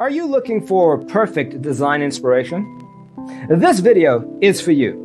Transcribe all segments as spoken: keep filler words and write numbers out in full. Are you looking for perfect design inspiration? This video is for you.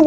you